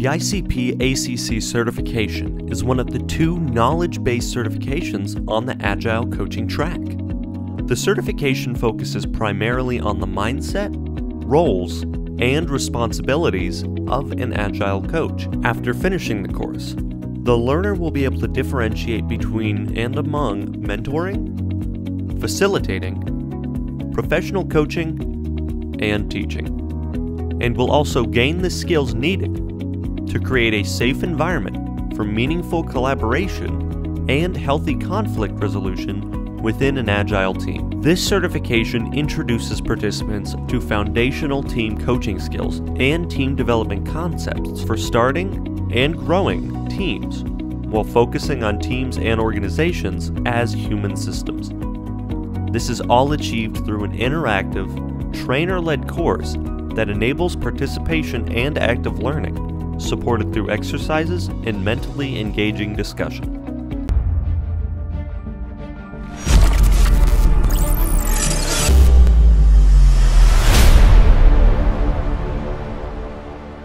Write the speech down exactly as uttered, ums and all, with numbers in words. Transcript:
The I C P A C C certification is one of the two knowledge-based certifications on the Agile coaching track. The certification focuses primarily on the mindset, roles, and responsibilities of an Agile coach. After finishing the course, the learner will be able to differentiate between and among mentoring, facilitating, professional coaching, and teaching, and will also gain the skills needed to create a safe environment for meaningful collaboration and healthy conflict resolution within an Agile team. This certification introduces participants to foundational team coaching skills and team development concepts for starting and growing teams, while focusing on teams and organizations as human systems. This is all achieved through an interactive, trainer-led course that enables participation and active learning, supported through exercises and mentally engaging discussion.